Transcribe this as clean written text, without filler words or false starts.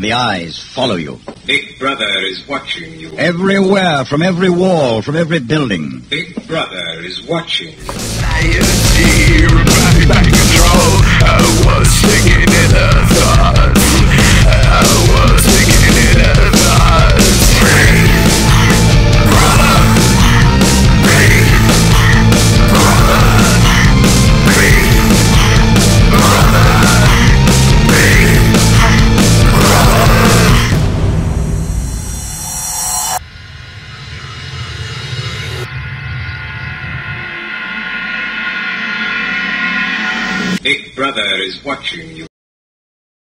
and the eyes follow you. Big Brother is watching you. Everywhere, from every wall, from every building. Big Brother is watching. Society brought back control. I was thinking in a thought. I was thinking in a thought. Big Brother. Big Brother. Big Brother. Big Brother is watching you.